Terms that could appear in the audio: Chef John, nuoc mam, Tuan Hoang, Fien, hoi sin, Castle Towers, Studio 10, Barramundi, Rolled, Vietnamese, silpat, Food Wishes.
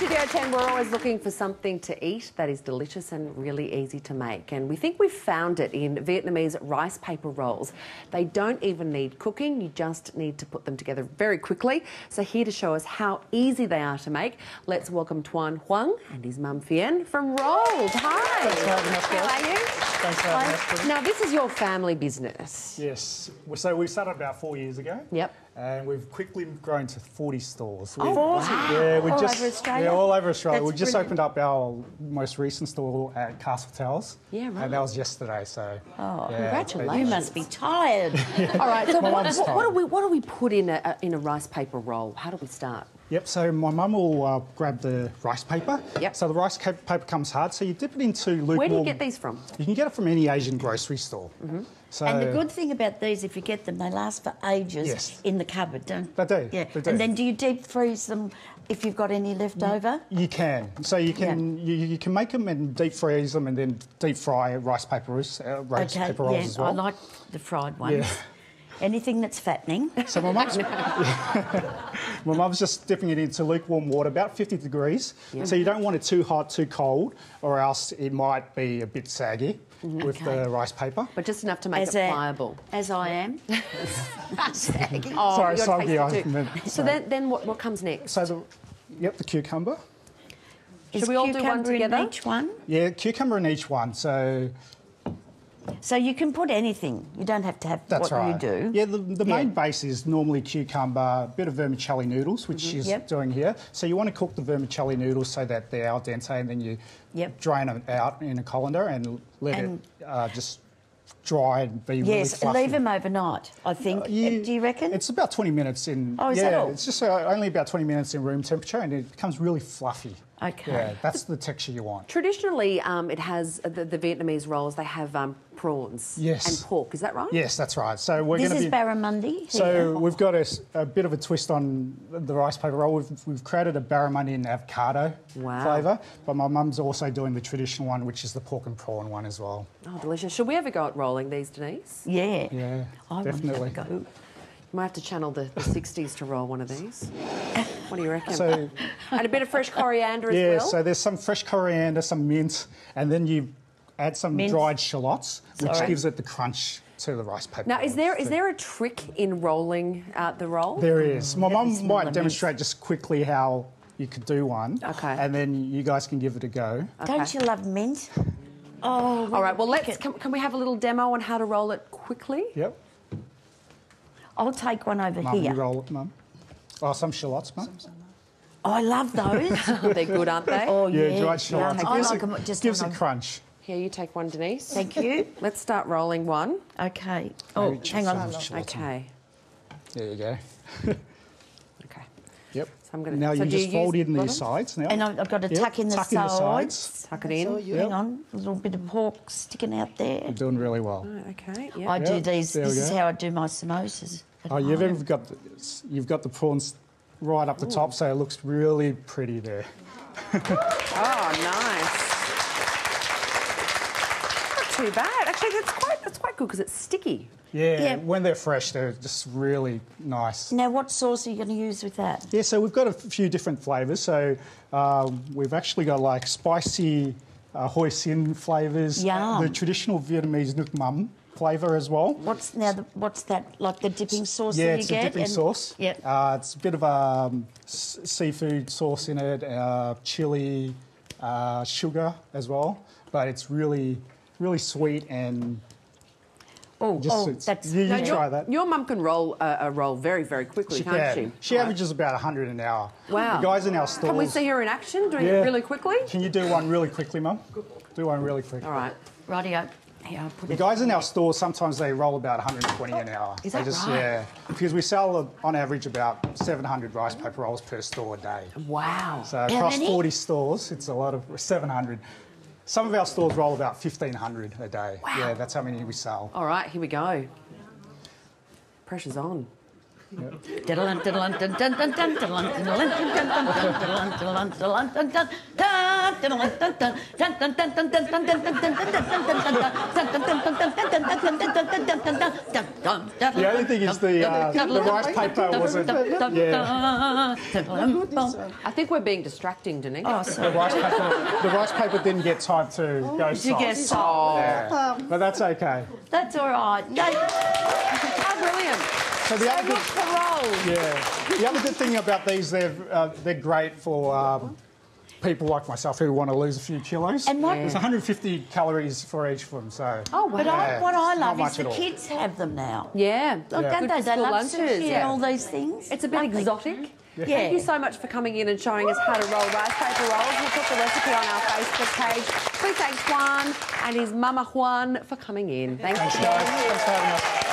Studio 10, we're always looking for something to eat that is delicious and really easy to make. And we think we've found it in Vietnamese rice paper rolls. They don't even need cooking, you just need to put them together very quickly. So here to show us how easy they are to make, let's welcome Tuan Hoang and his mum Fien from Rolled. Hi. Thanks for having us, girls. How are you? Thanks for having us. Now, this is your family business. Yes. So we started about 4 years ago. Yep. And we've quickly grown to 40 stores. Oh, 40? Wow. Yeah, we all over Australia? Yeah, all over Australia. That's we just opened up our most recent store at Castle Towers. Yeah, right. And that was yesterday, so... Oh, yeah, congratulations. You must be tired. Yeah. All right, so what do we put in a rice paper roll? How do we start? Yep, so my mum will grab the rice paper. Yep. So the rice paper comes hard, so you dip it into lukewarm... Where do you get these from? You can get it from any Asian grocery store. Mm-hmm. So and the good thing about these, if you get them, they last for ages in the cupboard, don't they? They do. Yeah. They do. And then do you deep freeze them if you've got any left over? You can. So you can you can make them and deep freeze them and then deep fry rice paper rolls as well. I like the fried ones. Yeah. Anything that's fattening. So my mum's, my mum's just dipping it into lukewarm water, about 50 degrees. Yeah. So you don't want it too hot, too cold, or else it might be a bit saggy with the rice paper. But just enough to make it pliable. As I am. Saggy. Oh, sorry, soggy. So then what comes next? So the cucumber. Should we all do one together? In each one? Yeah, cucumber in each one. So you can put anything. You don't have to have what you do. Yeah, the main base is normally cucumber, a bit of vermicelli noodles, which is doing here. So you want to cook the vermicelli noodles so that they're al dente, and then you drain them out in a colander and let it just dry and be really fluffy. Yes, leave them overnight, I think. Do you reckon? It's about 20 minutes in... Oh, is that all? It's just only about 20 minutes in room temperature, and it becomes really fluffy. Okay. Yeah, that's the texture you want. Traditionally, it has the Vietnamese rolls. They have prawns and pork. Is that right? Yes, that's right. So we're going to be Barramundi. So we've got a bit of a twist on the rice paper roll. We've created a Barramundi and avocado flavour, but my mum's also doing the traditional one, which is the pork and prawn one as well. Oh, delicious! Should we ever go at rolling these, Denise? Yeah. Yeah. I definitely. Go. You might have to channel the 60s to roll one of these. What do you reckon? So, and a bit of fresh coriander as well? Yeah, so there's some fresh coriander, some mint, and then you add some dried shallots, which gives it the crunch to the rice paper. Now, is there a trick in rolling the roll? There is. My mum might demonstrate just quickly how you could do one, and then you guys can give it a go. Okay. Don't you love mint? Oh, all right, well, can we have a little demo on how to roll it quickly? Yep. I'll take one over here. Mum, you roll it, Mum. Oh, some shallots, Mum. Oh, I love those. They're good, aren't they? Oh, yeah. Yeah, dried shallots. No, gives a crunch. Here, you take one, Denise. Thank you. Let's start rolling one. Okay. Oh, hang on. Okay. There you go. Okay. Yep. So I'm going to... Now you just fold in the sides now. And I've got to tuck in the sides. Tuck it in. Hang on. A little bit of pork sticking out there. You're doing really well. Okay. I do these. This is how I do my samosas. Oh, you've even got the prawns right up the top, so it looks really pretty there. Oh, nice! Not too bad, actually. That's quite good because it's sticky. Yeah, when they're fresh, they're just really nice. Now, what sauce are you going to use with that? Yeah, so we've got a few different flavours. So we've actually got like spicy hoi sin flavours, the traditional Vietnamese nuoc mam flavour as well. What's that, like the dipping sauce that you get? Yeah, it's a dipping sauce. Yep. It's a bit of seafood sauce in it, chilli, sugar as well. But it's really, really sweet and... You try that. Your mum can roll a roll very, very quickly, can't she? She averages about 100 an hour. Wow. The guys in our stores... Can we see her in action doing it really quickly? Can you do one really quickly, Mum? Do one really quickly. All right. Rightio. Yeah, the guys in our store, sometimes they roll about 120 an hour. Is that right? Yeah, because we sell, on average, about 700 rice paper rolls per store a day. Wow. So across 40 stores, it's a lot of 700. Some of our stores roll about 1,500 a day. Wow. Yeah, that's how many we sell. All right, here we go. Pressure's on. The only thing is the rice paper wasn't. Yeah. I think we're being distracting, Denise. Oh, sorry. The rice paper didn't get time to go soft. You get soft. But that's okay. That's all right. Oh, brilliant. So the other good thing about these, they're great for people like myself who want to lose a few kilos. And there's 150 calories for each of them. So what I love is the kids have them now. Yeah, don't they? They love sushi and all these things. It's a bit exotic. Yeah. Thank you so much for coming in and showing us how to roll rice paper rolls. We'll put the recipe on our Facebook page. Please thank Juan and his mama Juan for coming in. Thanks, guys. Thanks for having us.